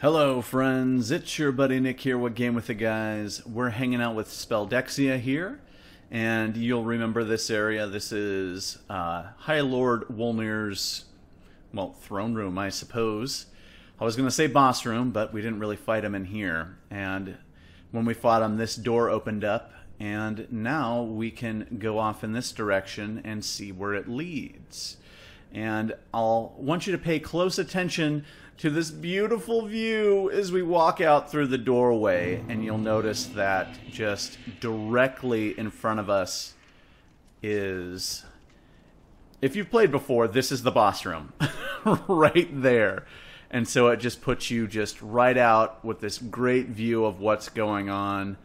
Hello friends, it's your buddy Nick here with Game With The Guys. We're hanging out with Speldexia here, and you'll remember this area. This is High Lord Wolnir's, well, throne room, I suppose. I was going to say boss room, but we didn't really fight him in here. And when we fought him, this door opened up, and now we can go off in this direction and see where it leads. And I'll want you to pay close attention to this beautiful view as we walk out through the doorway, and you'll notice that just directly in front of us is, if you've played before, this is the boss room right there. And so it just puts you just right out with this great view of what's going on.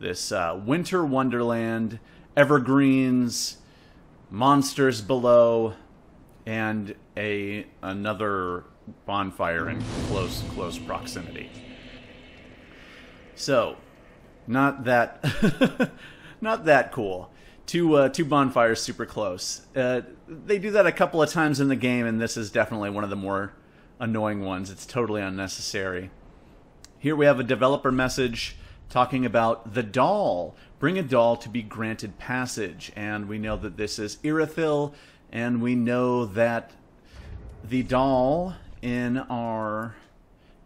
This winter wonderland, evergreens, monsters below, and another bonfire in close proximity. So, not that not that cool. Two bonfires super close. They do that a couple of times in the game, and this is definitely one of the more annoying ones. It's totally unnecessary. Here we have a developer message talking about the doll. Bring a doll to be granted passage, and we know that this is Irithyll. And we know that the doll in our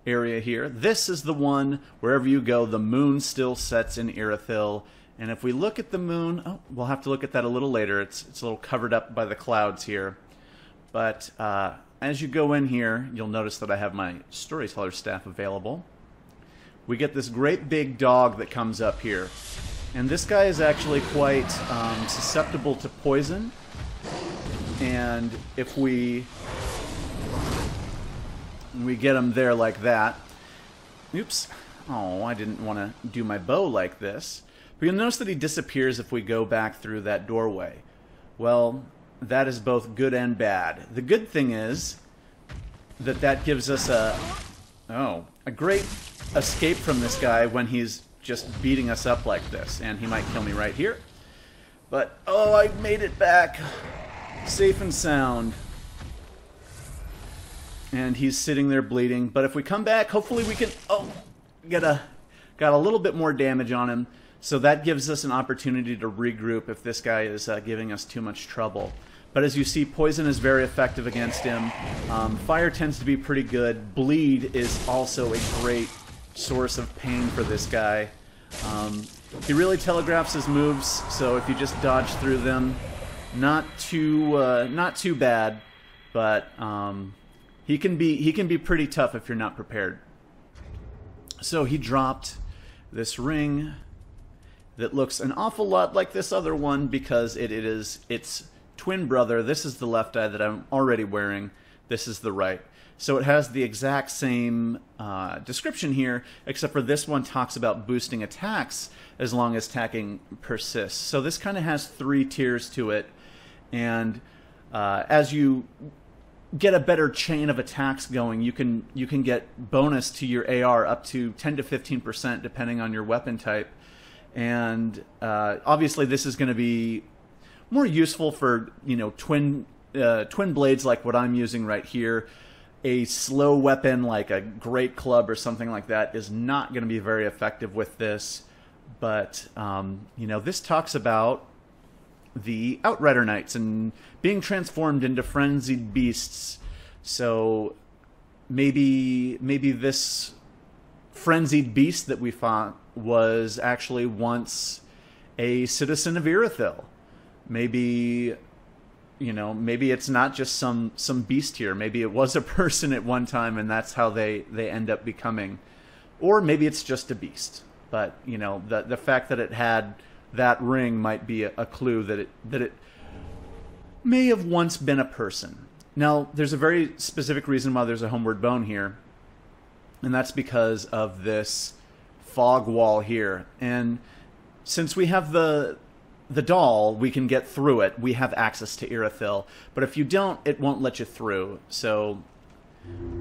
area here, this is the one, wherever you go, the moon still sets in Irithyll. And if we look at the moon, oh, we'll have to look at that a little later. It's a little covered up by the clouds here. But as you go in here, you'll notice that I have my storyteller staff available. We get this great big dog that comes up here. And this guy is actually quite susceptible to poison. And if we get him there like that, oops, oh, I didn't want to do my bow like this. But you'll notice that he disappears if we go back through that doorway. Well, that is both good and bad. The good thing is that that gives us a great escape from this guy when he's just beating us up like this. And he might kill me right here. But, oh, I made it back. Safe and sound. And he's sitting there bleeding. But if we come back, hopefully we can... Oh! Got a little bit more damage on him. So that gives us an opportunity to regroup if this guy is giving us too much trouble. But as you see, poison is very effective against him. Fire tends to be pretty good. Bleed is also a great source of pain for this guy. He really telegraphs his moves, so if you just dodge through them... Not too bad, but he can be pretty tough if you're not prepared. So he dropped this ring that looks an awful lot like this other one because it is its twin brother. This is the left eye that I'm already wearing. This is the right. So it has the exact same description here, except for this one talks about boosting attacks as long as attacking persists. So this kind of has three tiers to it. And as you get a better chain of attacks going, you can get bonus to your AR up to 10 to 15% depending on your weapon type. And obviously this is going to be more useful for, you know, twin blades like what I'm using right here. A slow weapon like a great club or something like that is not going to be very effective with this. But you know, this talks about the Outrider Knights and being transformed into Frenzied Beasts. So maybe this Frenzied Beast that we fought was actually once a citizen of Irithyll. Maybe, you know, maybe it's not just some beast here. Maybe it was a person at one time and that's how they end up becoming. Or maybe it's just a beast. But, you know, the fact that it had... that ring might be a clue that it may have once been a person. Now, there's a very specific reason why there's a homeward bone here, and that's because of this fog wall here. And since we have the doll, we can get through it. We have access to Irithyll, but if you don't, it won't let you through. So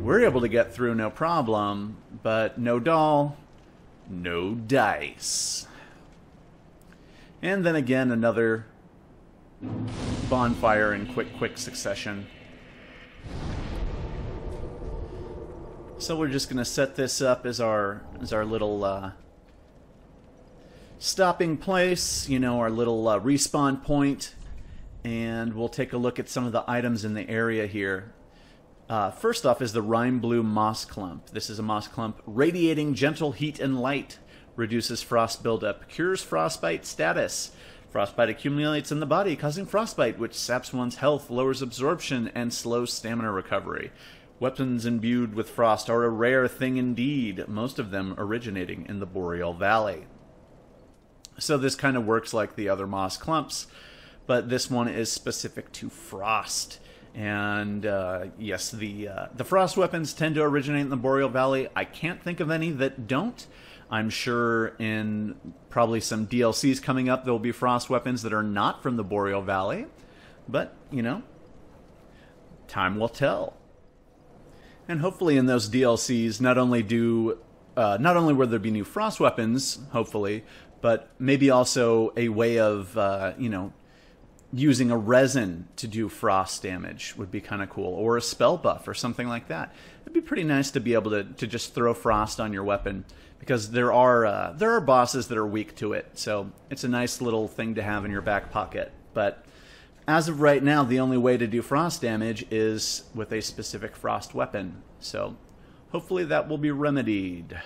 we're able to get through no problem, but no doll, no dice. And then again, another bonfire in quick succession. So we're just gonna set this up as our little stopping place, you know, our little respawn point, and we'll take a look at some of the items in the area here. First off is the Rime Blue Moss Clump. This is a moss clump radiating gentle heat and light. Reduces frost buildup. Cures frostbite status. Frostbite accumulates in the body, causing frostbite, which saps one's health, lowers absorption, and slows stamina recovery. Weapons imbued with frost are a rare thing indeed, most of them originating in the Boreal Valley. So this kind of works like the other moss clumps, but this one is specific to frost. And yes, the frost weapons tend to originate in the Boreal Valley. I can't think of any that don't. I'm sure in probably some DLCs coming up, there will be frost weapons that are not from the Boreal Valley. But, you know, time will tell. And hopefully in those DLCs, not only will there be new frost weapons, hopefully, but maybe also a way of, you know, using a resin to do frost damage would be kind of cool, or a spell buff or something like that. It'd be pretty nice to be able to just throw frost on your weapon, because there are bosses that are weak to it, so it's a nice little thing to have in your back pocket. But as of right now, the only way to do frost damage is with a specific frost weapon, so hopefully that will be remedied.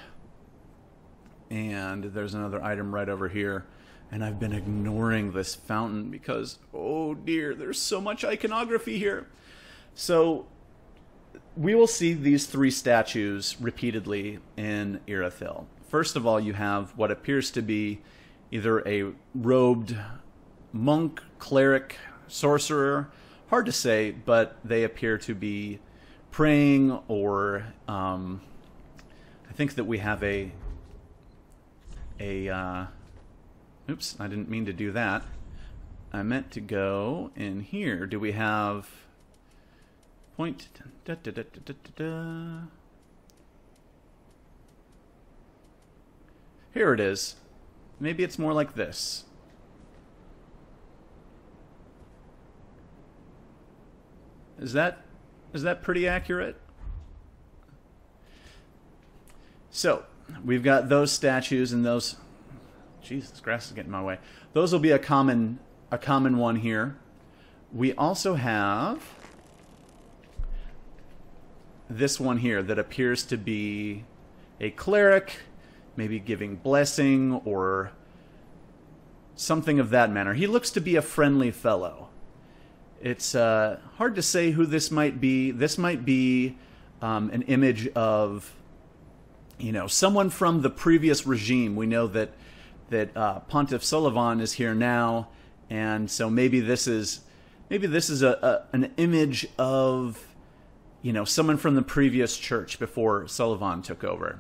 And there's another item right over here. And I've been ignoring this fountain because, oh dear, there's so much iconography here. So, we will see these three statues repeatedly in Irithyll. First of all, you have what appears to be either a robed monk, cleric, sorcerer. Hard to say, but they appear to be praying, or I think that we have oops, I didn't mean to do that. I meant to go in here. Do we have point? Da, da, da, da, da, da. Here it is. Maybe it's more like this. Is that pretty accurate? So, we've got those statues and those... Jesus, grass is getting in my way. Those will be a common one here. We also have this one here that appears to be a cleric, maybe giving blessing or something of that manner. He looks to be a friendly fellow. It's hard to say who this might be. This might be an image of, you know, someone from the previous regime. We know that Pontiff Sulyvahn is here now, and so maybe this is an image of, you know, someone from the previous church before Sulyvahn took over.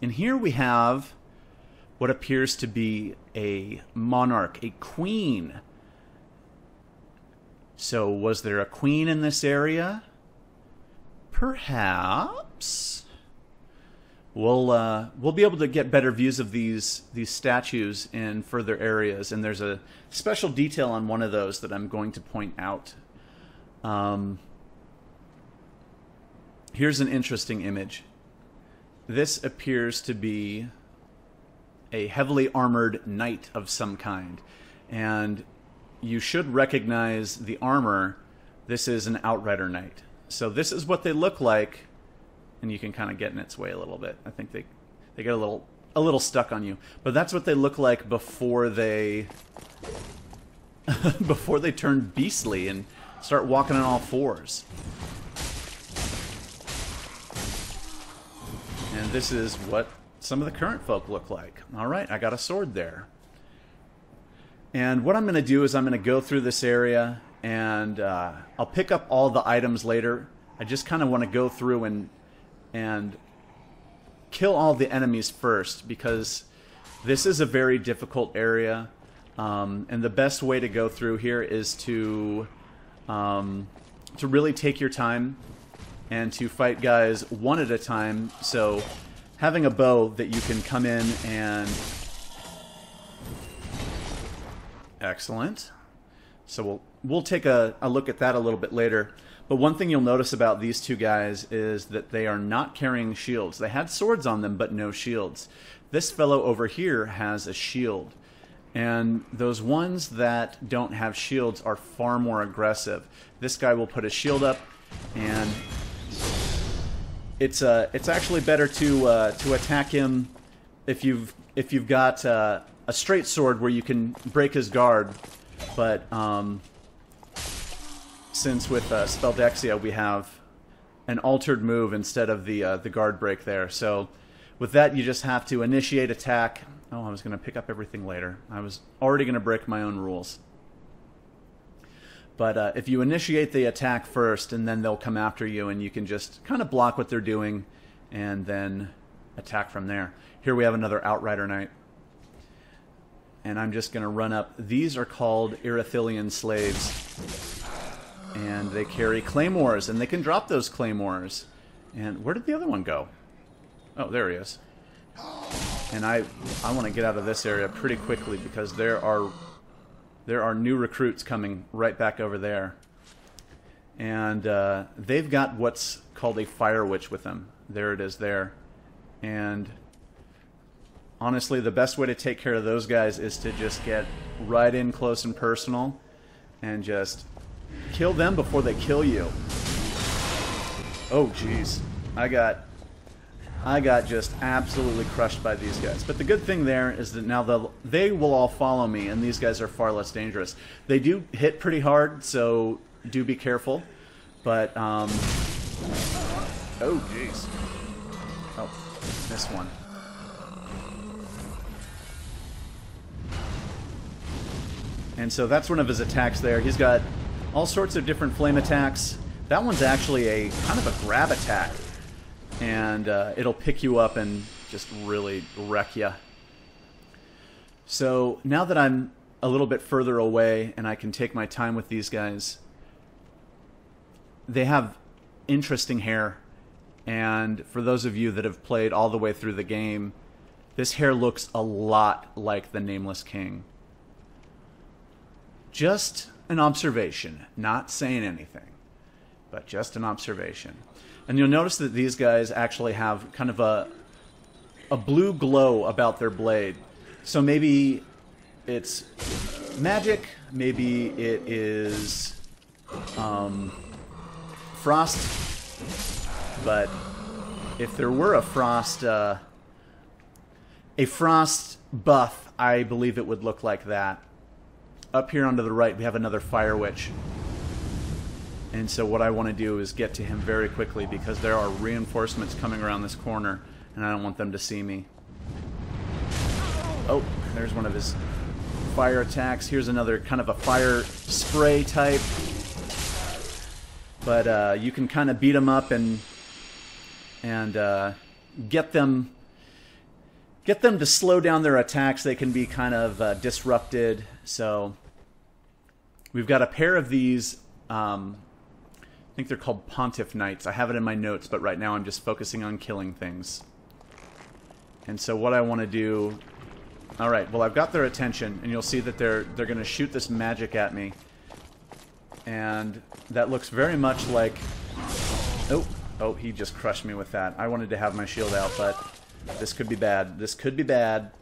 And here we have what appears to be a monarch, a queen. So was there a queen in this area? Perhaps. We'll be able to get better views of these statues in further areas, and there's a special detail on one of those that I'm going to point out. Here's an interesting image. This appears to be a heavily armored knight of some kind, and you should recognize the armor. This is an Outrider Knight. So this is what they look like. And you can kind of get in its way a little bit. I think they get a little stuck on you. But that's what they look like before they turn beastly and start walking on all fours. And this is what some of the current folk look like. All right, I got a sword there. And what I'm going to do is I'm going to go through this area, and I'll pick up all the items later. I just kind of want to go through and kill all the enemies first, because this is a very difficult area, and the best way to go through here is to really take your time and to fight guys one at a time. So having a bow that you can come in and... Excellent. So we'll we'll take a look at that a little bit later. But one thing you'll notice about these two guys is that they are not carrying shields. They had swords on them, but no shields. This fellow over here has a shield. And those ones that don't have shields are far more aggressive. This guy will put a shield up, and it's actually better to attack him if you've got a straight sword where you can break his guard. But since with Speldexia we have an altered move instead of the guard break there, so with that you just have to initiate attack. Oh, I was going to pick up everything later. I was already going to break my own rules. But if you initiate the attack first, and then they'll come after you, and you can just kind of block what they're doing, and then attack from there. Here we have another Outrider Knight. And I'm just going to run up. These are called Irithyllian Slaves. And they carry Claymores, and they can drop those Claymores. And where did the other one go? Oh, there he is. And I want to get out of this area pretty quickly because there are new recruits coming right back over there. And they've got what's called a Fire Witch with them. There it is there. And honestly, the best way to take care of those guys is to just get right in close and personal and just kill them before they kill you. Oh, jeez. I got just absolutely crushed by these guys. But the good thing there is that now they will all follow me, and these guys are far less dangerous. They do hit pretty hard, so do be careful. But, oh, jeez. Oh, this one. And so that's one of his attacks there. He's got all sorts of different flame attacks. That one's actually a kind of a grab attack. And it'll pick you up and just really wreck you. So now that I'm a little bit further away and I can take my time with these guys, they have interesting hair. And for those of you that have played all the way through the game, this hair looks a lot like the Nameless King. Just an observation, not saying anything, but just an observation. And you'll notice that these guys actually have kind of a blue glow about their blade. So maybe it's magic, maybe it is frost. But if there were a frost buff, I believe it would look like that. Up here onto the right, we have another Fire Witch. And so what I want to do is get to him very quickly because there are reinforcements coming around this corner and I don't want them to see me. Oh, there's one of his fire attacks. Here's another kind of a fire spray type. But you can kind of beat them up and get them to slow down their attacks. They can be kind of disrupted. So we've got a pair of these... I think they're called Pontiff Knights. I have it in my notes, but right now I'm just focusing on killing things. And so what I want to do... Alright, well I've got their attention, and you'll see that they're going to shoot this magic at me. And that looks very much like... Oh, he just crushed me with that. I wanted to have my shield out, but this could be bad. This could be bad.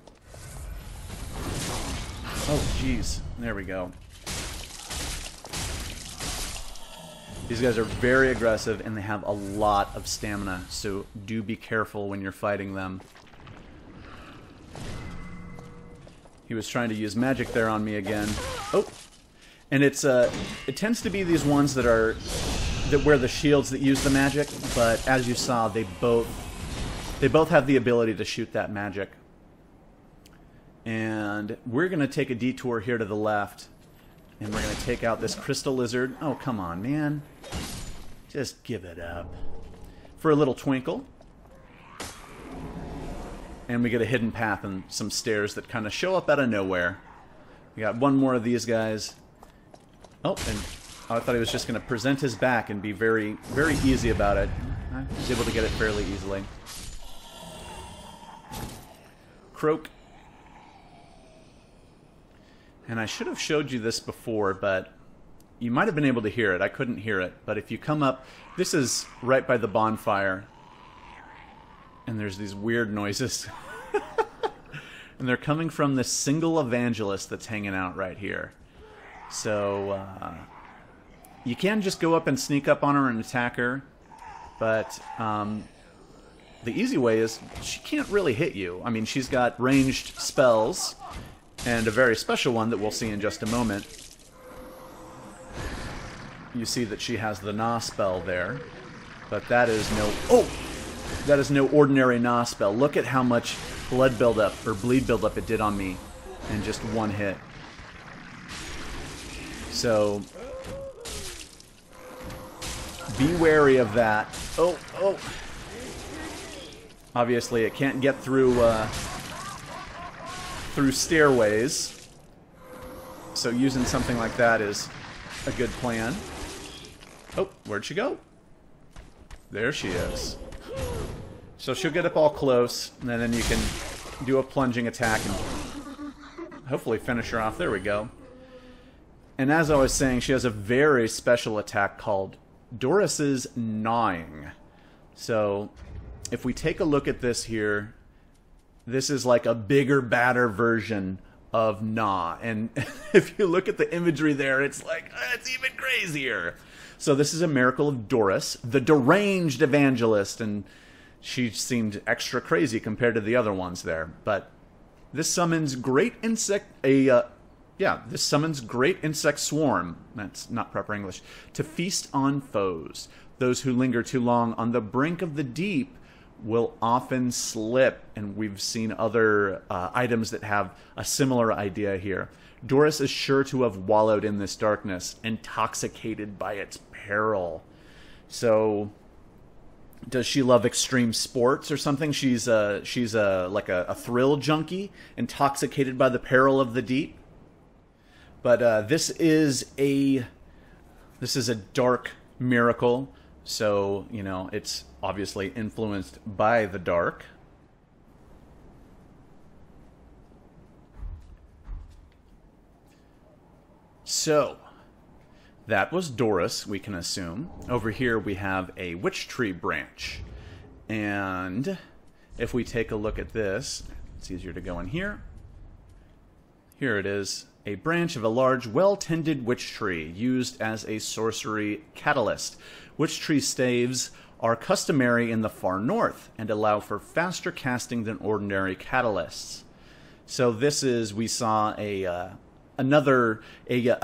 Oh, jeez. There we go. These guys are very aggressive, and they have a lot of stamina, so do be careful when you're fighting them. He was trying to use magic there on me again. Oh! And it tends to be these ones that wear the shields that use the magic, but as you saw, they both have the ability to shoot that magic. And we're going to take a detour here to the left. And we're going to take out this crystal lizard. Oh, come on, man. Just give it up. For a little twinkle. And we get a hidden path and some stairs that kind of show up out of nowhere. We got one more of these guys. Oh, and I thought he was just going to present his back and be very, very easy about it. I was able to get it fairly easily. Croak. And I should have showed you this before, but you might have been able to hear it. I couldn't hear it. But if you come up, this is right by the bonfire. And there's these weird noises. And they're coming from this single evangelist that's hanging out right here. So you can just go up and sneak up on her and attack her. But the easy way is she can't really hit you. I mean, she's got ranged spells and a very special one that we'll see in just a moment. You see that she has the Gnaw spell there. But that is no... Oh! That is no ordinary Gnaw spell. Look at how much blood buildup, or bleed buildup it did on me in just one hit. So... be wary of that. Oh, oh! Obviously it can't get through, through stairways. So using something like that is a good plan. Oh, where'd she go? There she is. So she'll get up all close, and then you can do a plunging attack and hopefully finish her off. There we go. And as I was saying, she has a very special attack called Dorhys' Gnawing. So if we take a look at this here, this is like a bigger, badder version of Gnaw. And if you look at the imagery there, it's like, it's even crazier. So this is a miracle of Dorhys, the deranged evangelist, and she seemed extra crazy compared to the other ones there. But this summons great insect, this summons great insect swarm, that's not proper English, to feast on foes. Those who linger too long on the brink of the deep will often slip, and we've seen other items that have a similar idea here. Dorhys is sure to have wallowed in this darkness, intoxicated by its peril. So, does she love extreme sports or something? She's like a thrill junkie, intoxicated by the peril of the deep. But this is a dark miracle, so you know it's obviously influenced by the dark. So, that was Dorhys, we can assume. Over here we have a witch tree branch. And if we take a look at this, it's easier to go in here. Here it is, a branch of a large, well-tended witch tree used as a sorcery catalyst. Witch tree staves are customary in the far north and allow for faster casting than ordinary catalysts. So this is, we saw another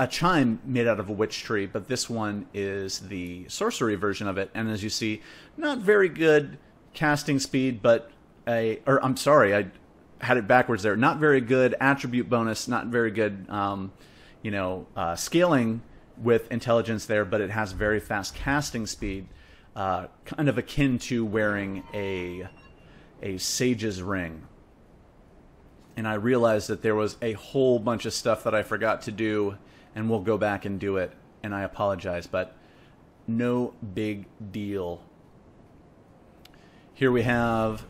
chime made out of a witch tree, but this one is the sorcery version of it. And as you see, not very good casting speed, but I'm sorry, I had it backwards there. Not very good attribute bonus, not very good, scaling with intelligence there, but it has very fast casting speed, kind of akin to wearing a sage's ring. And I realized that there was a whole bunch of stuff that I forgot to do, and we'll go back and do it, and I apologize, but no big deal. Here we have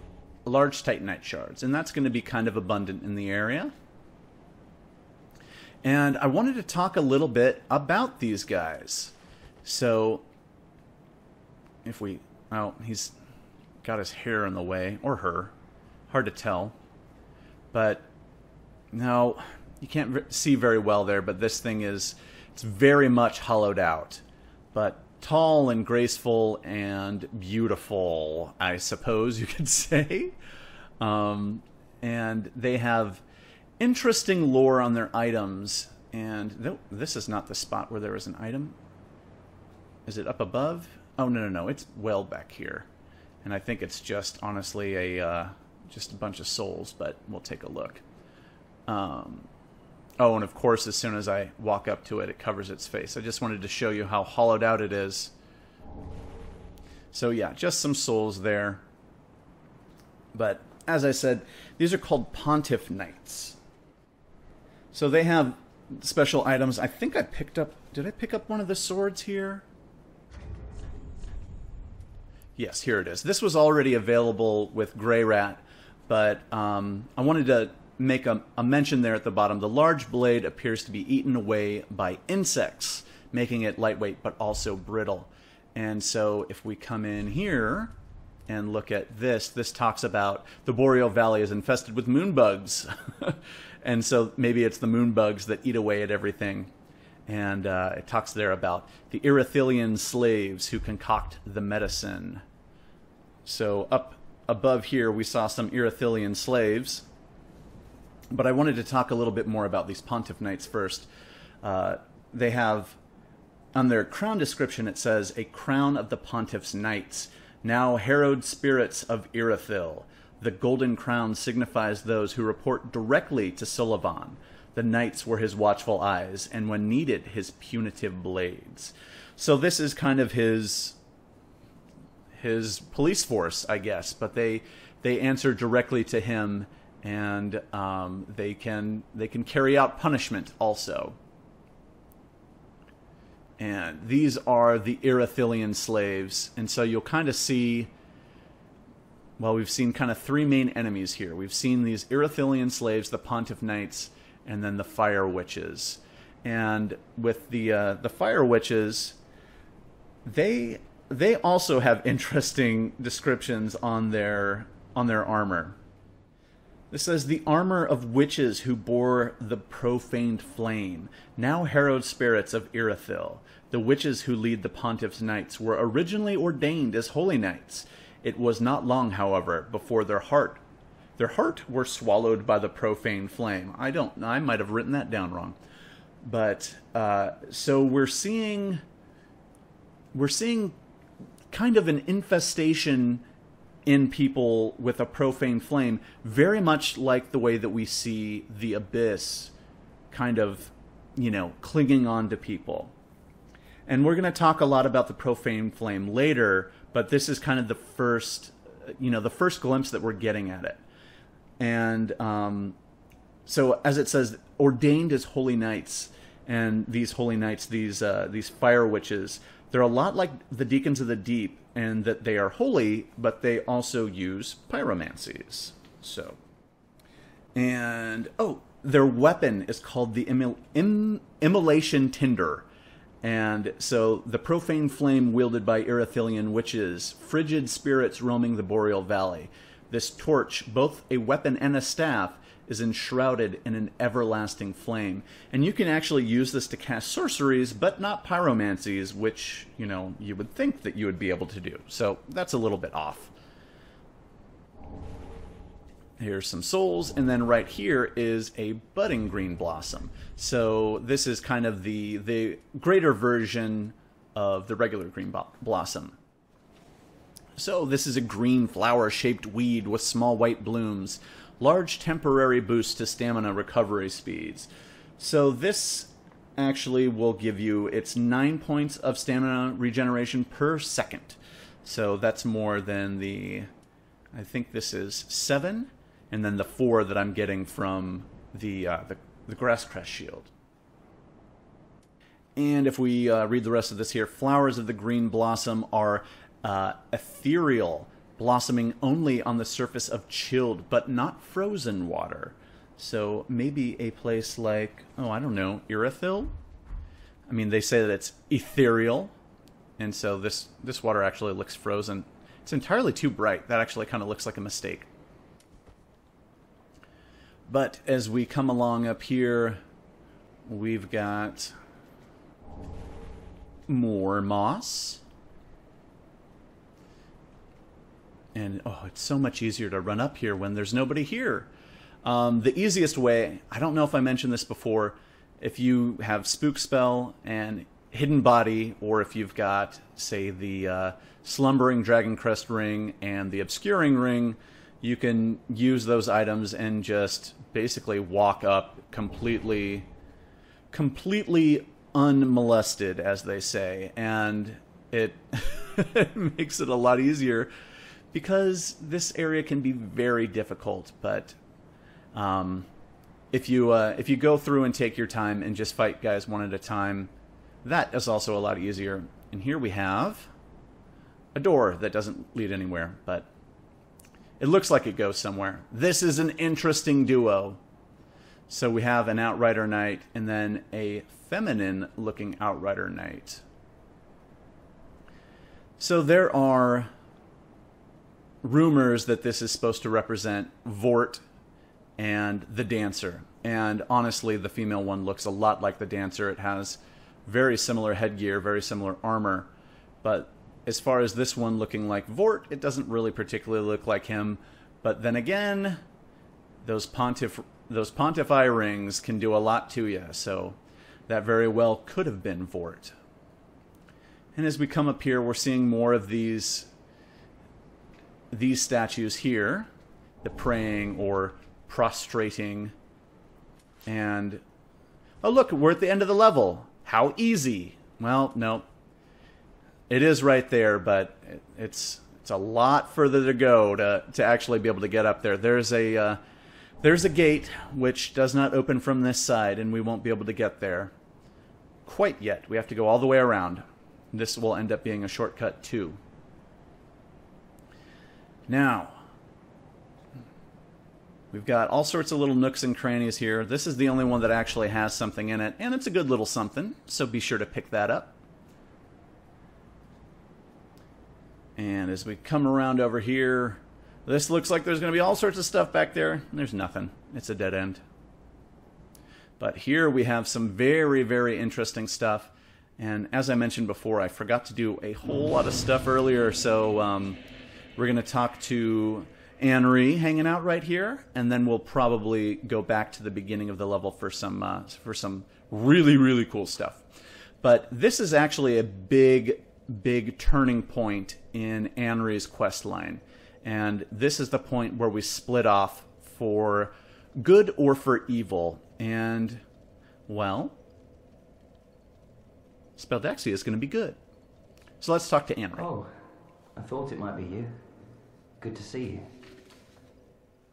large Titanite shards, and that's going to be kind of abundant in the area. And I wanted to talk a little bit about these guys. So, if we... oh, he's got his hair in the way, or her. Hard to tell. But, no, you can't see very well there, but this thing is, it's very much hollowed out. But tall and graceful and beautiful, I suppose you could say. And they have interesting lore on their items. And this is not the spot where there is an item. Is it up above? Oh, no, no, no, it's well back here. And I think it's just, honestly, just a bunch of souls, but we'll take a look. Oh, and of course, as soon as I walk up to it, it covers its face. I just wanted to show you how hollowed out it is. So yeah, just some souls there. But as I said, these are called Pontiff Knights. So they have special items. I think I picked up... did I pick up one of the swords here? Yes, here it is. This was already available with Greirat, but I wanted to make a mention there at the bottom. The large blade appears to be eaten away by insects, making it lightweight but also brittle. And so if we come in here and look at this, this talks about the Boreal Valley is infested with moon bugs. And so maybe it's the moon bugs that eat away at everything. And it talks there about the Irithyllian slaves who concoct the medicine. So up above here, we saw some Irithyllian slaves. But I wanted to talk a little bit more about these Pontiff Knights first. They have, on their crown description, it says, a crown of the Pontiff's Knights, now harrowed spirits of Irithyll. The golden crown signifies those who report directly to Sulyvahn. The knights were his watchful eyes, and when needed, his punitive blades. So this is kind of his police force, I guess. But they answer directly to him, and they can carry out punishment also. And these are the Irithylian slaves, and so you'll kind of see. Well, we've seen kind of three main enemies here. We've seen these Irithylian slaves, the Pontiff Knights, and then the Fire Witches. And with the Fire Witches, they also have interesting descriptions on their armor. This says, the armor of witches who bore the profaned flame, now harrowed spirits of Irithyll. The witches who lead the Pontiff's Knights were originally ordained as holy knights. It was not long, however, before their heart were swallowed by the profane flame. I might have written that down wrong, but so we're seeing kind of an infestation in people with a profane flame, very much like the way that we see the Abyss, kind of, you know, clinging on to people. And we're going to talk a lot about the profane flame later, but this is kind of the first, you know, the first glimpse that we're getting at it. And so, as it says, ordained as holy knights, and these holy knights, these Fire Witches, they're a lot like the Deacons of the Deep, and that they are holy, but they also use pyromancies. So, and oh, their weapon is called the immolation tinder. And so the profane flame wielded by Irithylian witches, frigid spirits roaming the Boreal Valley. This torch, both a weapon and a staff, is enshrouded in an everlasting flame. And you can actually use this to cast sorceries, but not pyromancies, which, you know, you would think that you would be able to do. So that's a little bit off. Here's some souls, and then right here is a budding green blossom. So this is kind of the greater version of the regular green blossom. So this is a green flower-shaped weed with small white blooms, large temporary boost to stamina recovery speeds. So this actually will give you, it's 9 points of stamina regeneration per second. So that's more than the, I think this is 7. And then the 4 that I'm getting from the Grass Crest Shield. And if we read the rest of this here, flowers of the green blossom are ethereal, blossoming only on the surface of chilled but not frozen water. So maybe a place like, oh, I don't know, Irithyll? I mean, they say that it's ethereal, and so this water actually looks frozen. It's entirely too bright. That actually kind of looks like a mistake. But as we come along up here, we've got more moss. And, oh, it's so much easier to run up here when there's nobody here. The easiest way, I don't know if I mentioned this before, if you have Spook Spell and Hidden Body, or if you've got, say, the Slumbering Dragoncrest Ring and the Obscuring Ring, you can use those items and just basically walk up completely unmolested, as they say. And it, it makes it a lot easier, because this area can be very difficult. But if you go through and take your time and just fight guys one at a time, that is also a lot easier. And here we have a door that doesn't lead anywhere, but it looks like it goes somewhere. This is an interesting duo. So we have an Outrider Knight and then a feminine-looking Outrider Knight. So there are rumors that this is supposed to represent Vort and the Dancer. And honestly, the female one looks a lot like the Dancer. It has very similar headgear, very similar armor. But as far as this one looking like Vort, it doesn't really particularly look like him. But then again, those Pontiff eye rings can do a lot to you, so that very well could have been Vort. And as we come up here, we're seeing more of these statues here, the praying or prostrating. And, oh look, we're at the end of the level. How easy? Well, no. It is right there, but it's a lot further to go to actually be able to get up there. There's a gate which does not open from this side, and we won't be able to get there quite yet. We have to go all the way around. This will end up being a shortcut too. Now, we've got all sorts of little nooks and crannies here. This is the only one that actually has something in it, and it's a good little something, so be sure to pick that up. And as we come around over here, this looks like there's going to be all sorts of stuff back there. There's nothing. It's a dead end. But here we have some very, very interesting stuff. And as I mentioned before, I forgot to do a whole lot of stuff earlier. So we're going to talk to Anri hanging out right here. And then we'll probably go back to the beginning of the level for some really, really cool stuff. But this is actually a big, big turning point in Anri's quest line. And this is the point where we split off for good or for evil. And, well, Speldexia is going to be good. So let's talk to Anri. Oh, I thought it might be you. Good to see you.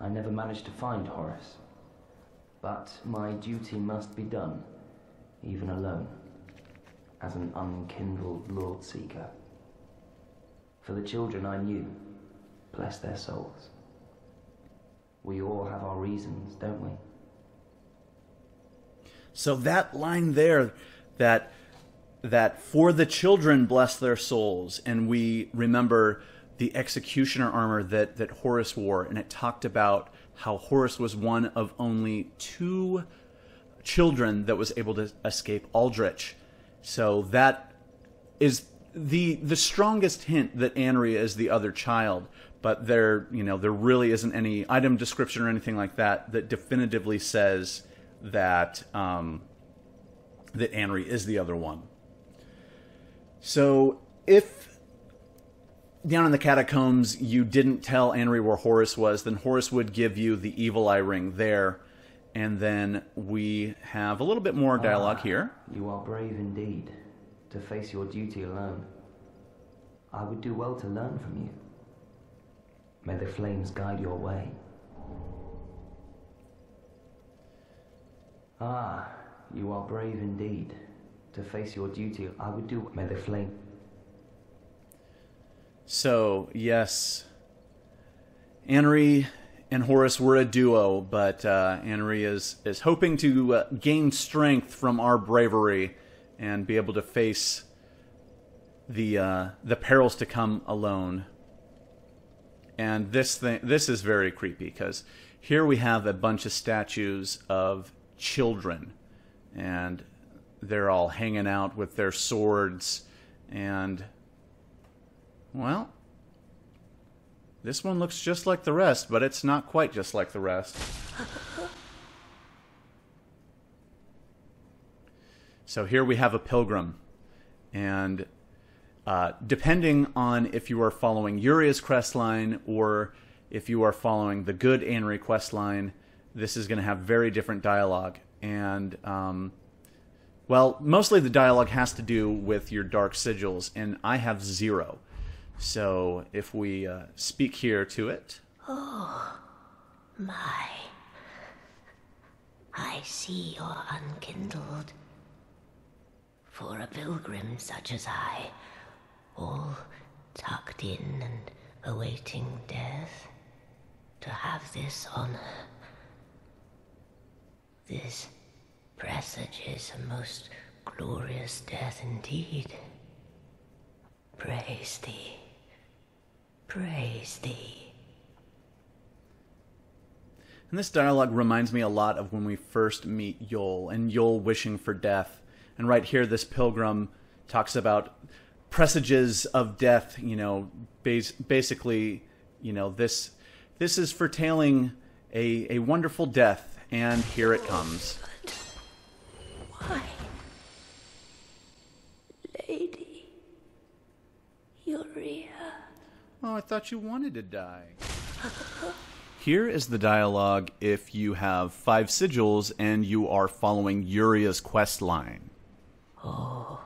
I never managed to find Horace. But my duty must be done, even alone, as an unkindled Lord-seeker. For the children I knew, bless their souls. We all have our reasons, don't we? So that line there, that for the children bless their souls, and we remember the executioner armor that Horace wore, and it talked about how Horace was one of only 2 children that was able to escape Aldrich. So that is the strongest hint that Anri is the other child. But there, you know, there really isn't any item description or anything like that that definitively says that that Anri is the other one. So if down in the catacombs you didn't tell Anri where Horace was, then Horace would give you the evil eye ring there, and then we have a little bit more dialogue here. You are brave indeed to face your duty alone. I would do well to learn from you. May the flames guide your way. Ah, you are brave indeed. To face your duty, I would do. May the flame. So, yes. Anri and Horace were a duo, but Anri is hoping to gain strength from our bravery and be able to face the perils to come alone. And this is very creepy, because here we have a bunch of statues of children, and they're all hanging out with their swords, and, well, this one looks just like the rest, but it's not quite just like the rest. So here we have a pilgrim, and depending on if you are following Uria's questline or if you are following the good Anri questline, this is going to have very different dialogue. And, well, mostly the dialogue has to do with your dark sigils, and I have 0. So if we speak here to it. Oh, my. I see you're unkindled. For a pilgrim such as I, all tucked in and awaiting death, to have this honor. This presages a most glorious death indeed. Praise thee. Praise thee. And this dialogue reminds me a lot of when we first meet Yol, and Yol wishing for death. And right here, this pilgrim talks about presages of death, you know, basically, you know, this is foretelling a wonderful death, and here it comes. But why? Lady Urea. Oh, I thought you wanted to die. Here is the dialogue if you have 5 sigils and you are following Urea's quest line. Oh,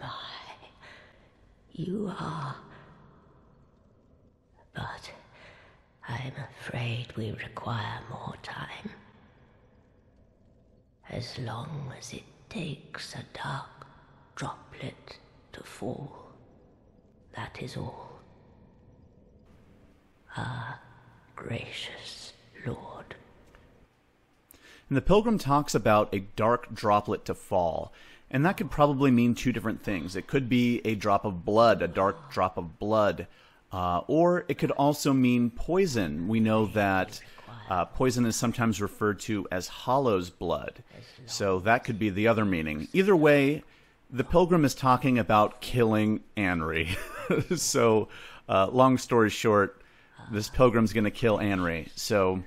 my. You are. But I'm afraid we require more time. As long as it takes a dark droplet to fall, that is all. Ah. Gracious Lord. And the pilgrim talks about a dark droplet to fall, and that could probably mean 2 different things. It could be a drop of blood, a dark drop of blood, or it could also mean poison. We know that poison is sometimes referred to as Hollow's blood, so that could be the other meaning. Either way, the pilgrim is talking about killing Anri. So, long story short, this pilgrim's going to kill Anri, so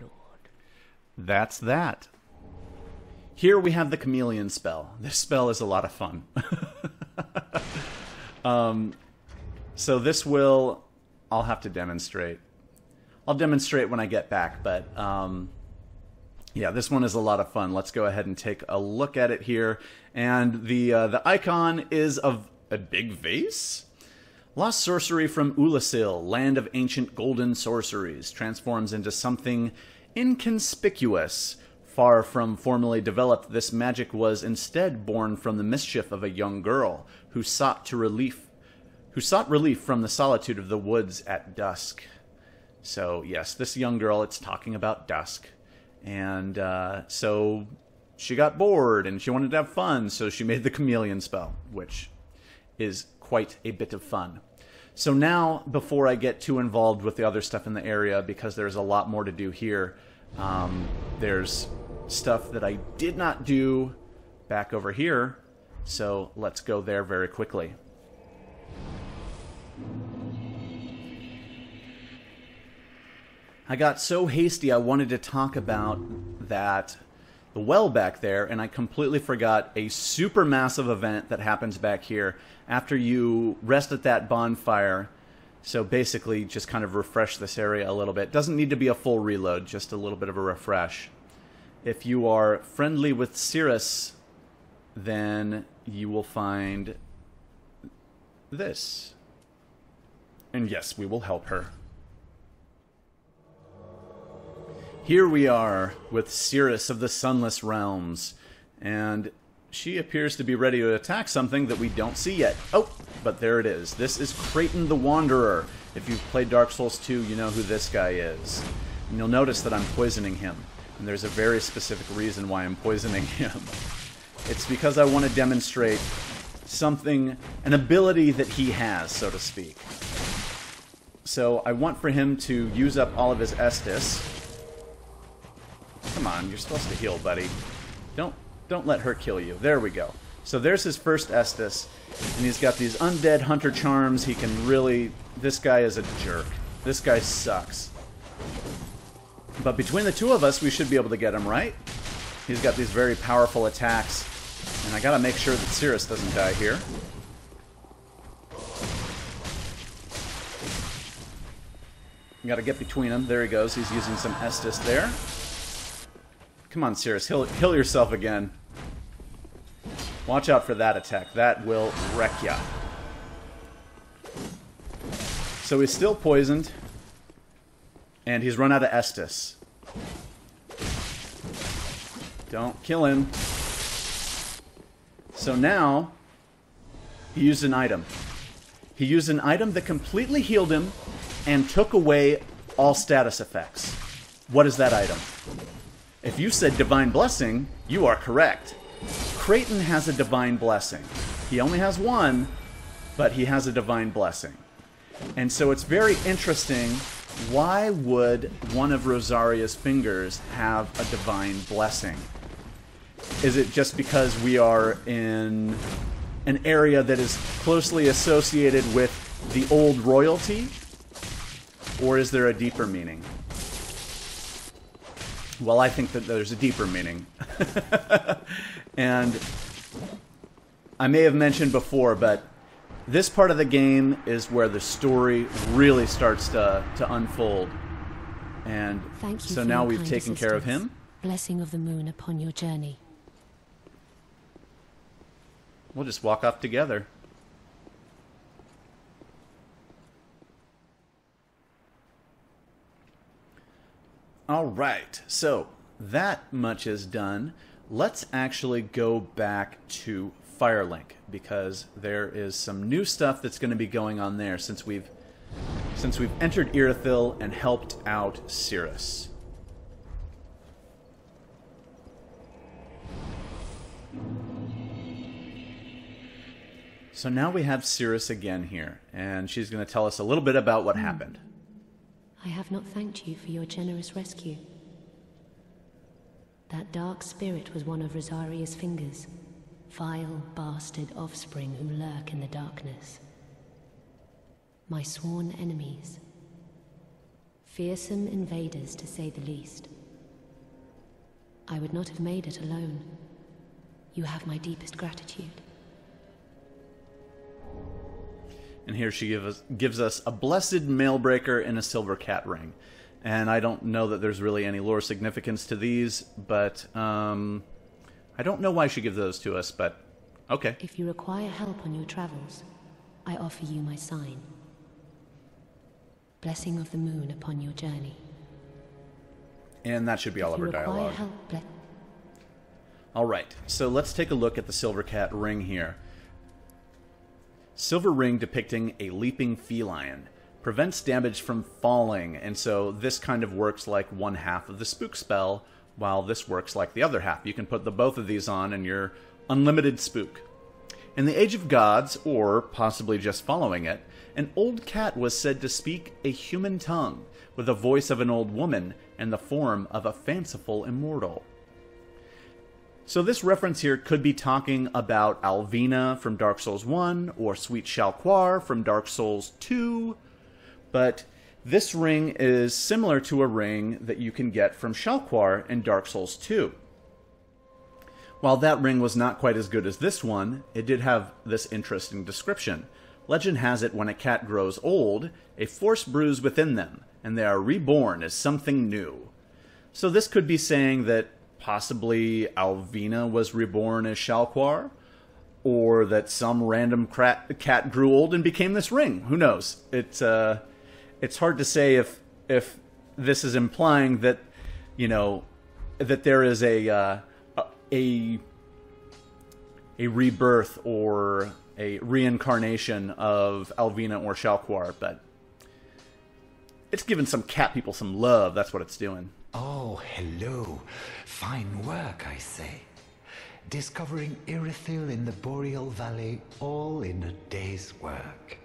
that's that. Here we have the chameleon spell. This spell is a lot of fun. So this will... I'll have to demonstrate. I'll demonstrate when I get back, but yeah, this one is a lot of fun. Let's go ahead and take a look at it here. And the icon is of a big vase? Lost sorcery from Ulasil, land of ancient golden sorceries, transforms into something inconspicuous. Far from formally developed, this magic was instead born from the mischief of a young girl who sought relief from the solitude of the woods at dusk. So yes, this young girl, it's talking about dusk. And so she got bored and she wanted to have fun, so she made the chameleon spell, which is quite a bit of fun. So now, before I get too involved with the other stuff in the area, because there's a lot more to do here, there's stuff that I did not do back over here, so let's go there very quickly. I got so hasty I wanted to talk about that the well back there, and I completely forgot a super massive event that happens back here after you rest at that bonfire. So basically just kind of refresh this area a little bit. Doesn't need to be a full reload, just a little bit of a refresh. If you are friendly with Sirris, then you will find this. And yes, we will help her. Here we are with Sirris of the Sunless Realms, and she appears to be ready to attack something that we don't see yet. Oh, but there it is. This is Creighton the Wanderer. If you've played Dark Souls 2, you know who this guy is. And you'll notice that I'm poisoning him. And there's a very specific reason why I'm poisoning him. It's because I want to demonstrate something, an ability that he has, so to speak. So I want for him to use up all of his Estus. Come on, you're supposed to heal, buddy. Don't let her kill you. There we go. So there's his first Estus, and he's got these undead hunter charms. He can really... This guy is a jerk. This guy sucks. But between the two of us, we should be able to get him, right? He's got these very powerful attacks, and I gotta make sure that Sirris doesn't die here. You gotta get between him. There he goes. He's using some Estus there. Come on, Sirris, kill yourself again. Watch out for that attack. That will wreck ya. So he's still poisoned. And he's run out of Estus. Don't kill him. So now, he used an item. He used an item that completely healed him and took away all status effects. What is that item? If you said Divine Blessing, you are correct. Creighton has a Divine Blessing. He only has one, but he has a Divine Blessing. And so it's very interesting, why would one of Rosaria's fingers have a Divine Blessing? Is it just because we are in an area that is closely associated with the old royalty? Or is there a deeper meaning? Well, I think that there's a deeper meaning. And I may have mentioned before, but this part of the game is where the story really starts to unfold. And so now we've taken care of him. Blessing of the moon upon your journey. We'll just walk off together. Alright, so that much is done. Let's actually go back to Firelink, because there is some new stuff that's going to be going on there since we've entered Irithyll and helped out Sirris. So now we have Sirris again here, and she's going to tell us a little bit about what happened. I have not thanked you for your generous rescue. That dark spirit was one of Rosaria's fingers, vile bastard offspring who lurk in the darkness. My sworn enemies. Fearsome invaders, to say the least. I would not have made it alone. You have my deepest gratitude. And here she gives us a blessed mailbreaker and a Silvercat Ring. And I don't know that there's really any lore significance to these, but I don't know why she gives those to us, but okay. If you require help on your travels, I offer you my sign. Blessing of the moon upon your journey. And that should be all of her dialogue. All right, so let's take a look at the Silvercat Ring here. Silver ring depicting a leaping feline. Prevents damage from falling, and so this kind of works like one half of the spook spell, while this works like the other half. You can put the both of these on and you're unlimited spook. In the Age of Gods, or possibly just following it, an old cat was said to speak a human tongue, with the voice of an old woman and the form of a fanciful immortal. So this reference here could be talking about Alvina from Dark Souls 1, or Sweet Shalquoir from Dark Souls 2, but this ring is similar to a ring that you can get from Shalquoir in Dark Souls 2. While that ring was not quite as good as this one, it did have this interesting description. Legend has it when a cat grows old, a force brews within them, and they are reborn as something new. So this could be saying that possibly Alvina was reborn as Shalquoir, or that some random cat grew old and became this ring. Who knows? It's hard to say if this is implying that, you know, that there is a rebirth or a reincarnation of Alvina or Shalquoir, but it's giving some cat people some love. That's what it's doing. Oh, hello. Fine work, I say. Discovering Irithyll in the Boreal Valley all in a day's work.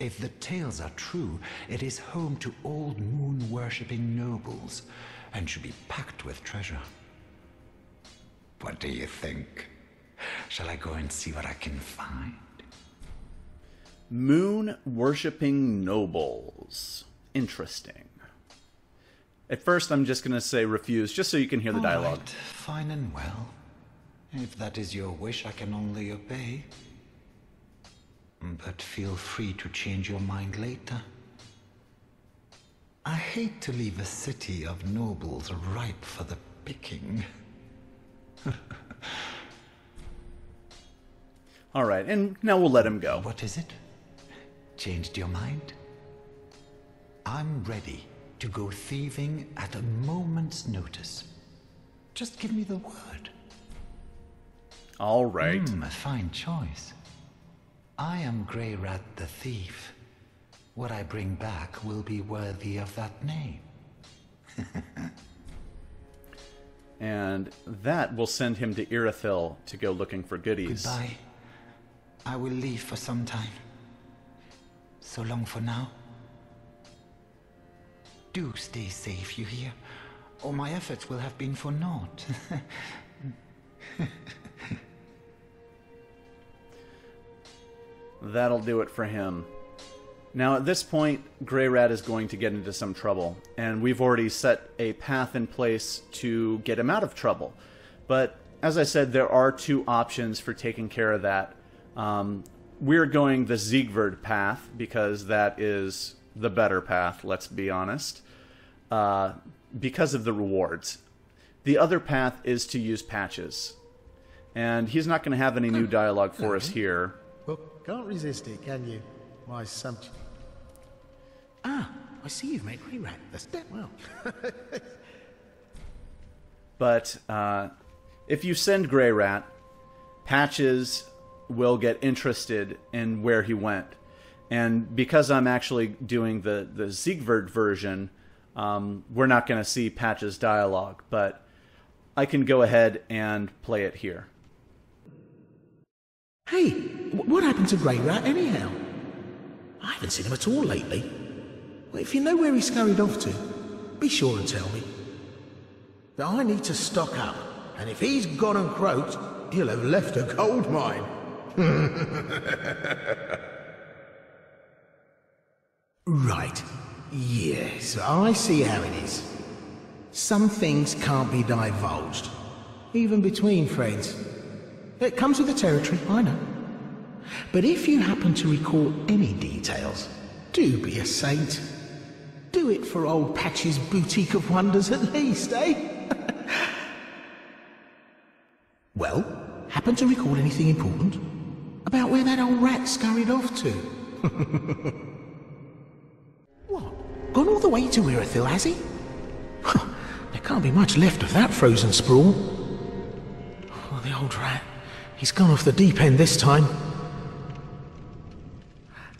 If the tales are true, it is home to old moon-worshipping nobles and should be packed with treasure. What do you think? Shall I go and see what I can find? Moon-worshipping nobles. Interesting. At first, I'm just going to say refuse, just so you can hear the dialogue. Right, fine and well. If that is your wish, I can only obey. But feel free to change your mind later. I hate to leave a city of nobles ripe for the picking. All right, and now we'll let him go. What is it? Changed your mind? I'm ready to go thieving at a moment's notice. Just give me the word. All right. A fine choice. I am Greirat the Thief. What I bring back will be worthy of that name. And that will send him to Irithyll to go looking for goodies. Goodbye. I will leave for some time. So long for now. Do stay safe, you hear? Or my efforts will have been for naught. That'll do it for him. Now at this point, Greirat is going to get into some trouble, and we've already set a path in place to get him out of trouble. But as I said, there are two options for taking care of that. We're going the Siegward path because that is the better path, let's be honest, because of the rewards. The other path is to use patches, and he's not going to have any new dialogue for us here. Well, can't resist it, can you? My subject. Ah, I see you've made Greirat. That's that well. But if you send Greirat, Patches will get interested in where he went. And because I'm actually doing the Siegward version, we're not going to see Patches' dialogue. But I can go ahead and play it here. Hey, what happened to Greirat anyhow? I haven't seen him at all lately. Well, if you know where he scurried off to, be sure and tell me. That I need to stock up, and if he's gone and croaked, he'll have left a gold mine. Right. Yes, I see how it is. Some things can't be divulged, even between friends. It comes with the territory, I know. But if you happen to recall any details, do be a saint. Do it for old Patch's Boutique of Wonders at least, eh? Well, happen to recall anything important about where that old rat scurried off to? What? Gone all the way to Irithyll, has he? There can't be much left of that frozen sprawl. Oh, the old rat. He's gone off the deep end this time.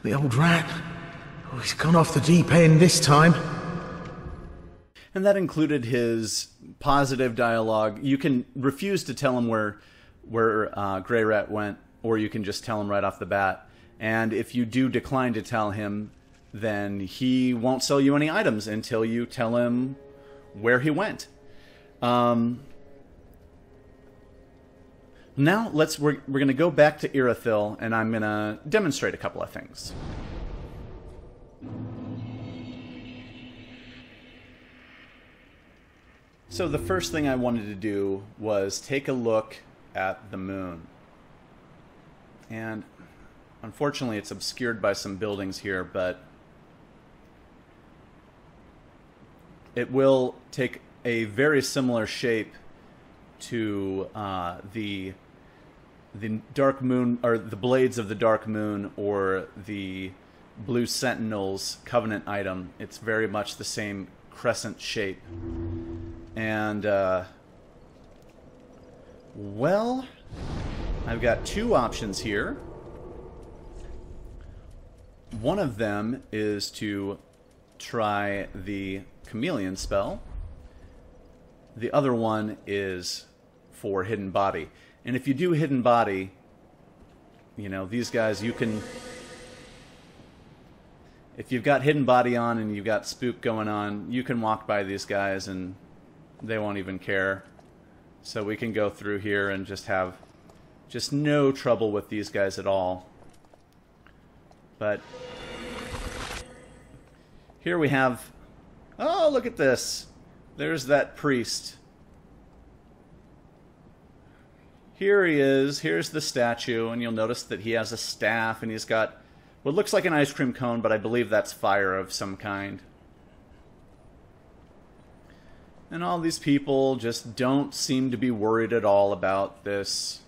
The old rat. Oh, he's gone off the deep end this time. And that included his positive dialogue. You can refuse to tell him where Greirat went, or you can just tell him right off the bat. And if you do decline to tell him, then he won't sell you any items until you tell him where he went. Now we're going to go back to Irithyll, and I'm going to demonstrate a couple of things. So the first thing I wanted to do was take a look at the moon. And unfortunately it's obscured by some buildings here, but it will take a very similar shape to the Dark Moon, or the Blades of the Dark Moon, or the Blue Sentinels Covenant item. It's very much the same crescent shape. And, well, I've got two options here. One of them is to try the Chameleon spell. The other one is for Hidden Body. And if you do Hidden Body, you know, these guys, you can... If you've got Hidden Body on and you've got Spook going on, you can walk by these guys and they won't even care. So we can go through here and just have just no trouble with these guys at all. But here we have... Oh, look at this! There's that priest. Here he is. Here's the statue, and you'll notice that he has a staff, and he's got what looks like an ice cream cone, but I believe that's fire of some kind. And all these people just don't seem to be worried at all about this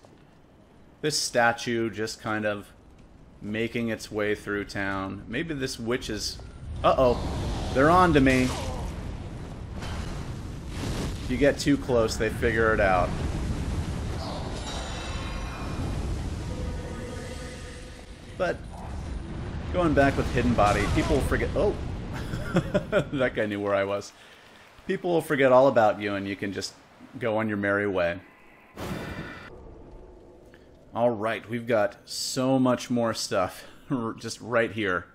statue just kind of making its way through town. Maybe this witch is... Uh-oh. They're on to me. If you get too close, they figure it out. But going back with Hidden Body, people forget... Oh! That guy knew where I was. People will forget all about you, and you can just go on your merry way. All right, we've got so much more stuff just right here.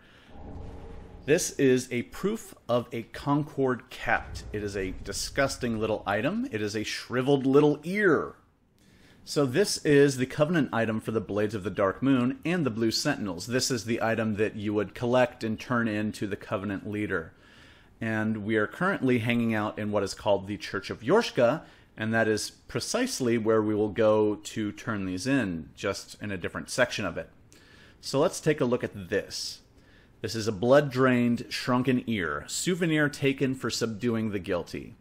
This is a proof of a Concord Capt. It is a disgusting little item. It is a shriveled little ear. So this is the Covenant item for the Blades of the Dark Moon and the Blue Sentinels. This is the item that you would collect and turn in to the Covenant leader. And we are currently hanging out in what is called the Church of Yorshka, and that is precisely where we will go to turn these in, just in a different section of it. So let's take a look at this. This is a blood-drained, shrunken ear, souvenir taken for subduing the guilty.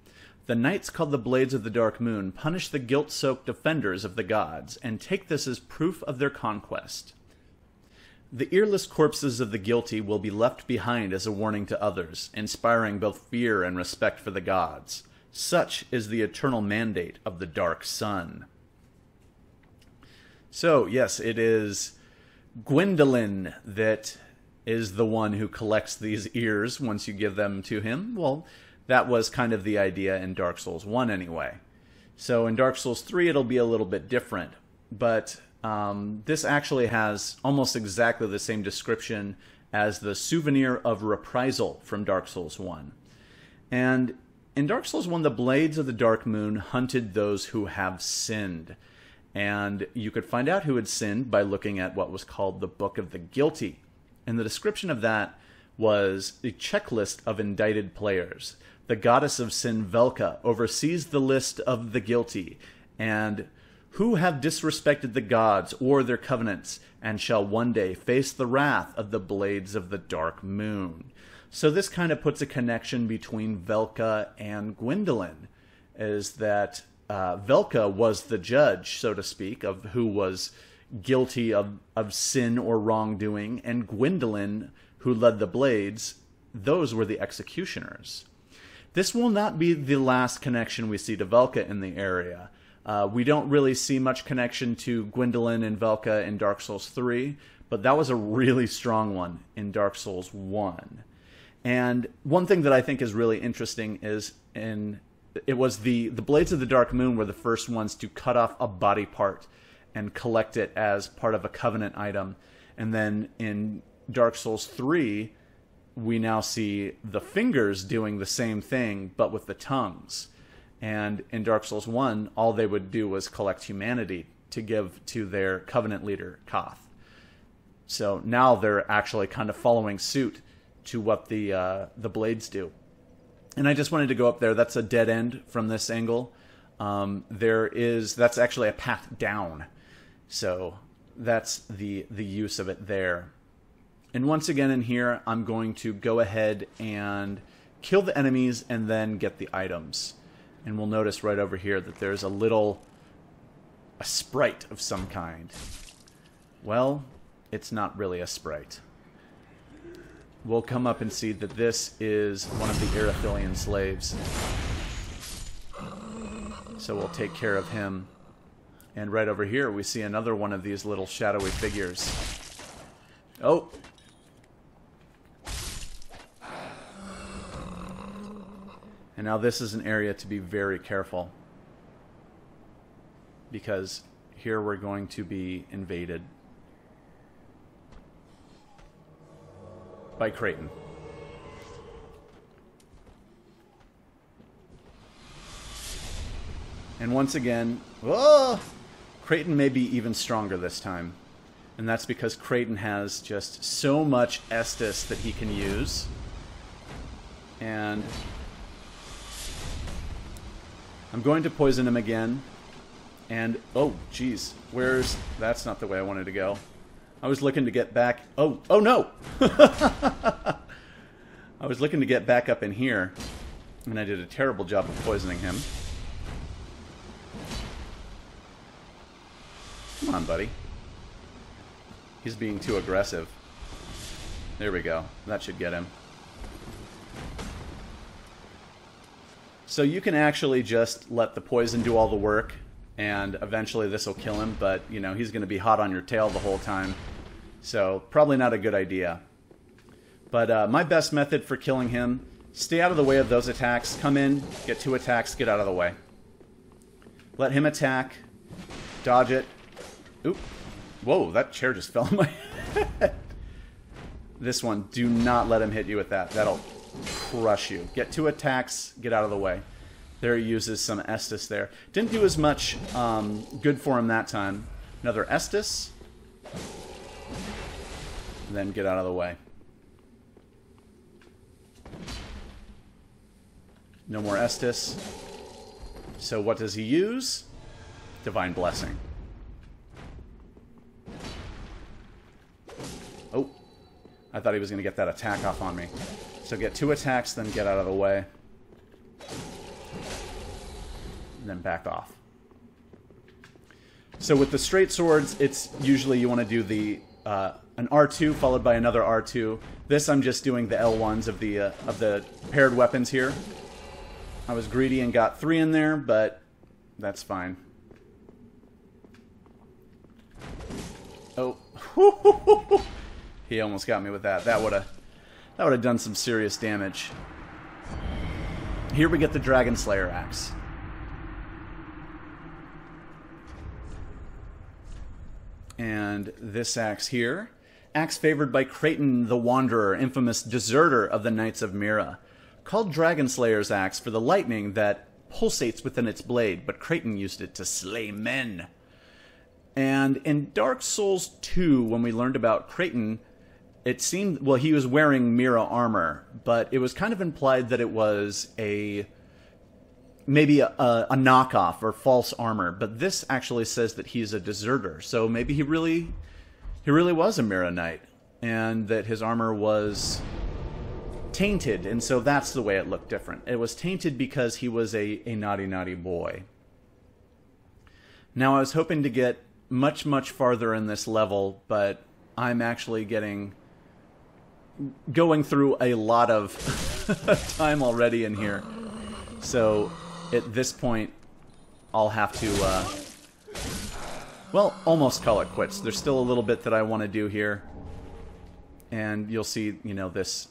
The knights called the Blades of the Dark Moon punish the guilt-soaked offenders of the gods and take this as proof of their conquest. The earless corpses of the guilty will be left behind as a warning to others, inspiring both fear and respect for the gods. Such is the eternal mandate of the Dark Sun. So, yes, it is Gwyndolin that is the one who collects these ears once you give them to him. Well, that was kind of the idea in Dark Souls 1 anyway. So in Dark Souls 3, it'll be a little bit different. But this actually has almost exactly the same description as the Souvenir of Reprisal from Dark Souls 1. And in Dark Souls 1, the Blades of the Dark Moon hunted those who have sinned. And you could find out who had sinned by looking at what was called the Book of the Guilty. And the description of that was a checklist of indicted players. The goddess of sin, Velka, oversees the list of the guilty, and who have disrespected the gods or their covenants, and shall one day face the wrath of the Blades of the Dark Moon. So this kind of puts a connection between Velka and Gwyndolin, is that Velka was the judge, so to speak, of who was guilty of sin or wrongdoing, and Gwyndolin, who led the Blades, those were the executioners. This will not be the last connection we see to Velka in the area. We don't really see much connection to Gwyndolin and Velka in Dark Souls 3, but that was a really strong one in Dark Souls 1. And one thing that I think is really interesting is the Blades of the Dark Moon were the first ones to cut off a body part and collect it as part of a Covenant item. And then in Dark Souls 3, we now see the fingers doing the same thing, but with the tongues. And in Dark Souls 1, all they would do was collect humanity to give to their Covenant leader, Koth. So now they're actually kind of following suit to what the Blades do. And I just wanted to go up there. That's a dead end from this angle. That's actually a path down. So that's the use of it there. And once again in here, I'm going to go ahead and kill the enemies and then get the items. And we'll notice right over here that there's a sprite of some kind. Well, it's not really a sprite. We'll come up and see that this is one of the Irithyllian Slaves. So we'll take care of him. And right over here, we see another one of these little shadowy figures. Oh! And now this is an area to be very careful, because here we're going to be invaded by Creighton. And once again, whoa! Creighton may be even stronger this time. And that's because Creighton has just so much Estus that he can use. And I'm going to poison him again, and oh, geez, that's not the way I wanted to go. I was looking to get back, oh no! I was looking to get back up in here, and I did a terrible job of poisoning him. Come on, buddy. He's being too aggressive. There we go, that should get him. So you can actually just let the poison do all the work, and eventually this will kill him, but, you know, he's going to be hot on your tail the whole time. So, probably not a good idea. But my best method for killing him, stay out of the way of those attacks, come in, get 2 attacks, get out of the way. Let him attack. Dodge it. Oop. Whoa, that chair just fell on my head. This one, do not let him hit you with that. That'll crush you. Get two attacks, get out of the way. There he uses some Estus there. Didn't do as much good for him that time. Another Estus. And then get out of the way. No more Estus. So what does he use? Divine Blessing. Oh, I thought he was going to get that attack off on me. So get two attacks, then get out of the way. And then back off. So with the straight swords, it's usually you want to do the an R2 followed by another R2. This I'm just doing the L1s of the paired weapons here. I was greedy and got three in there, but that's fine. Oh, he almost got me with that. That would have done some serious damage. Here we get the Dragonslayer Axe. And this axe here. Axe favored by Creighton the Wanderer, infamous deserter of the Knights of Mira. Called Dragonslayer's Axe for the lightning that pulsates within its blade, but Creighton used it to slay men. And in Dark Souls II, when we learned about Creighton, it seemed, well, he was wearing Mira armor, but it was kind of implied that it was a, maybe a knockoff or false armor, but this actually says that he's a deserter, so maybe he really was a Mira Knight, and that his armor was tainted, and so that's the way it looked different. It was tainted because he was a naughty, naughty boy. Now, I was hoping to get much, much farther in this level, but I'm actually going through a lot of time already in here. So, at this point, I'll have to, well, almost call it quits. There's still a little bit that I want to do here. And you'll see, you know, this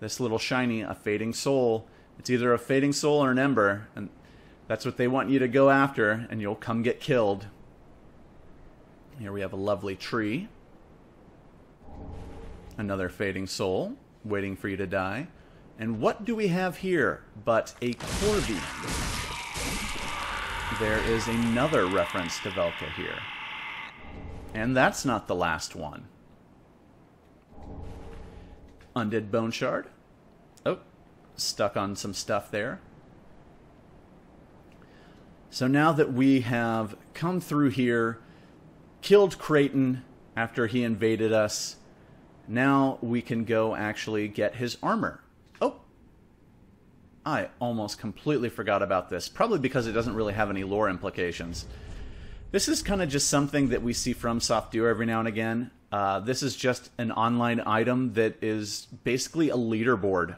little shiny, a fading soul. It's either a fading soul or an ember, and that's what they want you to go after, and you'll come get killed. Here we have a lovely tree. Another fading soul, waiting for you to die. And what do we have here but a Corvi? There is another reference to Velka here. And that's not the last one. Undead Bone Shard. Oh, stuck on some stuff there. So now that we have come through here, killed Creighton after he invaded us, now we can go actually get his armor. Oh! I almost completely forgot about this, probably because it doesn't really have any lore implications. This is kind of just something that we see FromSoft do every now and again. This is just an online item that is basically a leaderboard.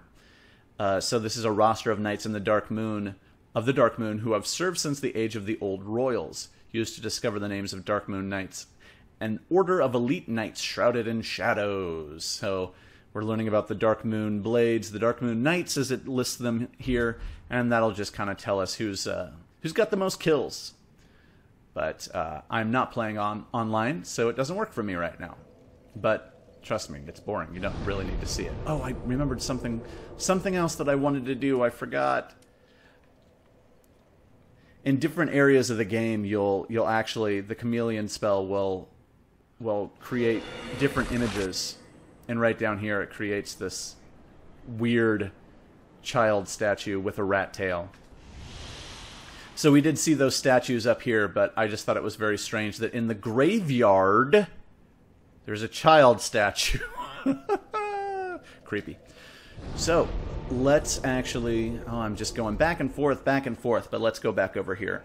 So this is a roster of Knights in the Dark Moon, of the Dark Moon, who have served since the age of the Old Royals, used to discover the names of Dark Moon Knights. An order of elite knights shrouded in shadows. So we're learning about the Dark Moon Blades, the Dark Moon Knights, as it lists them here, and that'll just kind of tell us who's got the most kills. But I'm not playing online, so it doesn't work for me right now. But trust me, it's boring. You don't really need to see it. Oh, I remembered something else that I wanted to do. I forgot. In different areas of the game, you'll actually, the chameleon spell will create different images, and right down here it creates this weird child statue with a rat tail. So we did see those statues up here, but I just thought it was very strange that in the graveyard there's a child statue. Creepy. So let's actually, oh, I'm just going back and forth, but let's go back over here.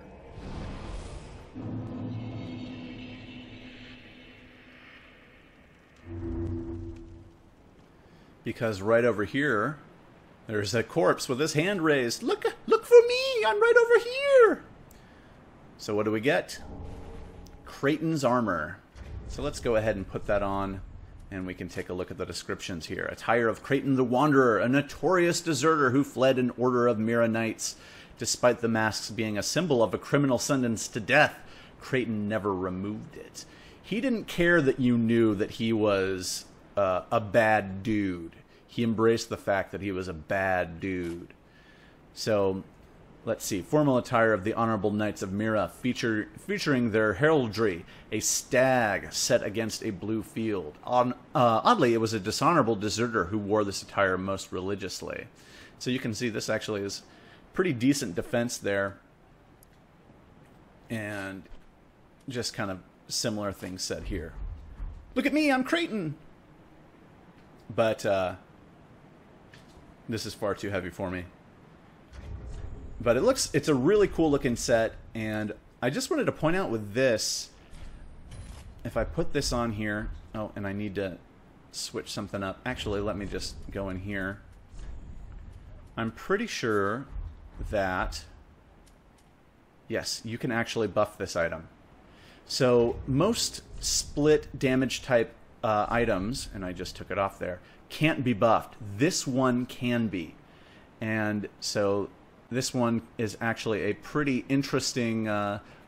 Because right over here, there's a corpse with his hand raised. Look for me, I'm right over here. So what do we get? Creighton's armor. So let's go ahead and put that on. And we can take a look at the descriptions here. Attire of Creighton the Wanderer, a notorious deserter who fled an order of Mira Knights Despite the mask's being a symbol of a criminal sentenced to death, Creighton never removed it. He didn't care that you knew that he was a bad dude. He embraced the fact that he was a bad dude. So, let's see. Formal attire of the Honorable Knights of Mira, featuring their heraldry, a stag set against a blue field. Oddly, it was a dishonorable deserter who wore this attire most religiously. So you can see this actually is pretty decent defense there. And just kind of similar things said here. Look at me, I'm Creighton! But, this is far too heavy for me. But it looks, it's a really cool looking set, and I just wanted to point out with this, if I put this on here, oh, and I need to switch something up. Actually, let me just go in here. I'm pretty sure that, yes, you can actually buff this item. So most split damage type items, and I just took it off there, can't be buffed. This one can be. And so this one is actually a pretty interesting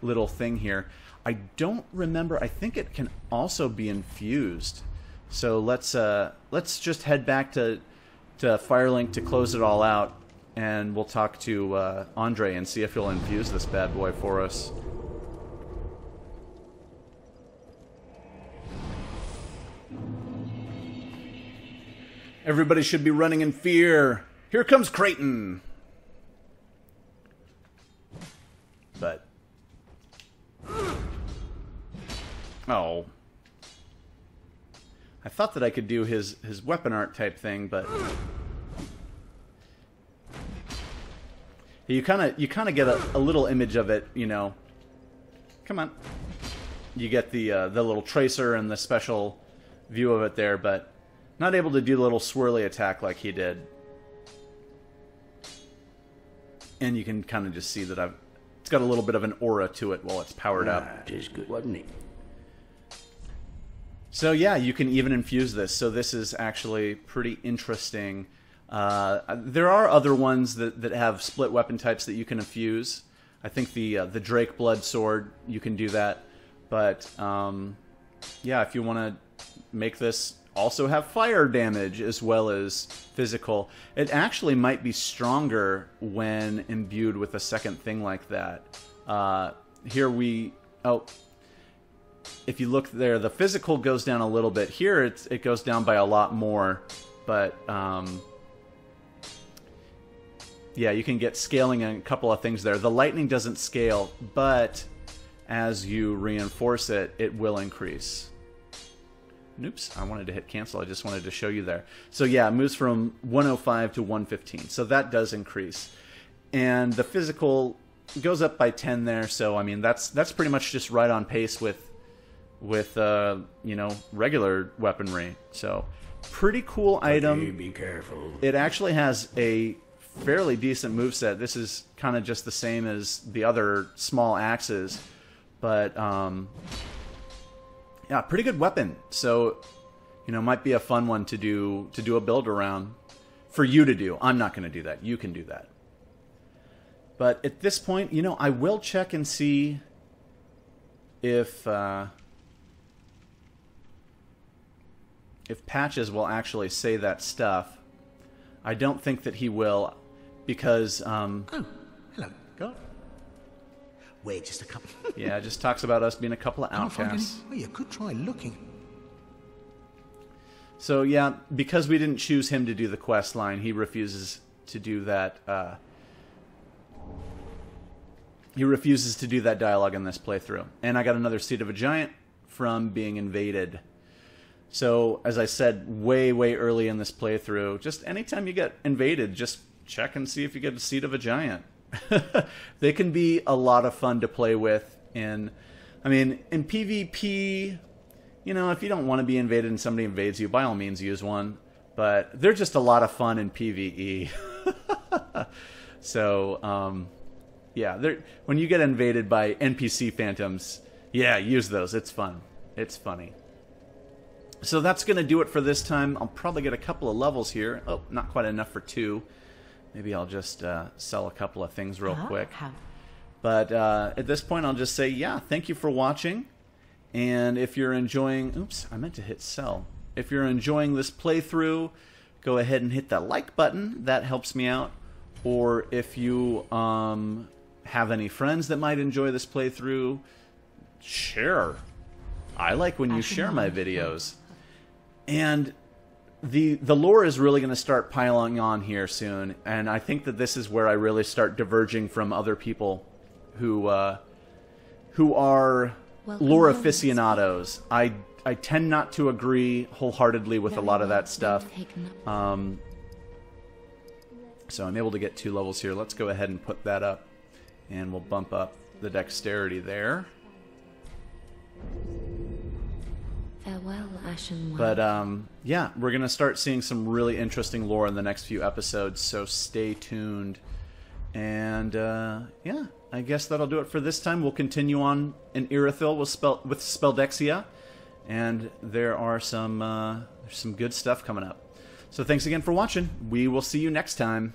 little thing here. I don't remember. I think it can also be infused. So let's just head back to Firelink to close it all out, and we'll talk to Andre and see if he'll infuse this bad boy for us. Everybody should be running in fear. Here comes Creighton. But oh, I thought that I could do his weapon art type thing, but you kind of get a little image of it, you know. Come on, you get the little tracer and the special view of it there, but not able to do the little swirly attack like he did. And you can kind of just see that it's got a little bit of an aura to it while it's powered up. It is good, wasn't it? So yeah, you can even infuse this. So this is actually pretty interesting. There are other ones that have split weapon types that you can infuse. I think the Drake Blood Sword, you can do that. But yeah, if you want to make this also have fire damage as well as physical, it actually might be stronger when imbued with a second thing like that. If you look there, the physical goes down a little bit. Here it goes down by a lot more, but yeah, you can get scaling in a couple of things there. The lightning doesn't scale, but as you reinforce it, it will increase. Oops, I wanted to hit cancel. I just wanted to show you there. So yeah, it moves from 105 to 115. So that does increase. And the physical goes up by 10 there. So I mean, that's pretty much just right on pace with you know, regular weaponry. So pretty cool item. Okay, be careful. It actually has a fairly decent moveset. This is kind of just the same as the other small axes, but yeah, pretty good weapon. So, you know, might be a fun one to do a build around for you to do. I'm not going to do that. You can do that. But at this point, you know, I will check and see if Patches will actually say that stuff. I don't think that he will, because oh, hello. God. We're just a couple. Yeah, it just talks about us being a couple of outcasts. Well, you could try looking. So yeah, because we didn't choose him to do the quest line, he refuses to do that. He refuses to do that dialogue in this playthrough. And I got another Seed of a Giant from being invaded. So as I said, way early in this playthrough, just anytime you get invaded, just check and see if you get a Seed of a Giant. They can be a lot of fun to play with in PvP. You know, if you don't want to be invaded and somebody invades you, by all means use one, but they're just a lot of fun in PvE. So yeah, when you get invaded by NPC phantoms, yeah, use those. It's fun. It's funny. So that's going to do it for this time. I'll probably get a couple of levels here. Oh, not quite enough for two. Maybe I'll just sell a couple of things real quick. But at this point, I'll just say, yeah, thank you for watching. And if you're enjoying... Oops, I meant to hit sell. If you're enjoying this playthrough, go ahead and hit that like button. That helps me out. Or if you have any friends that might enjoy this playthrough, share. I like when you share my videos. And the lore is really going to start piling on here soon. And I think that this is where I really start diverging from other people who are lore aficionados. I tend not to agree wholeheartedly with a lot of that stuff. So I'm able to get 2 levels here. Let's go ahead and put that up. And we'll bump up the dexterity there. Farewell, Ashen One. But yeah, we're going to start seeing some really interesting lore in the next few episodes, so stay tuned. And yeah, I guess that'll do it for this time. We'll continue on in Irithyll with Speldexia, and there are some good stuff coming up. So thanks again for watching. We will see you next time.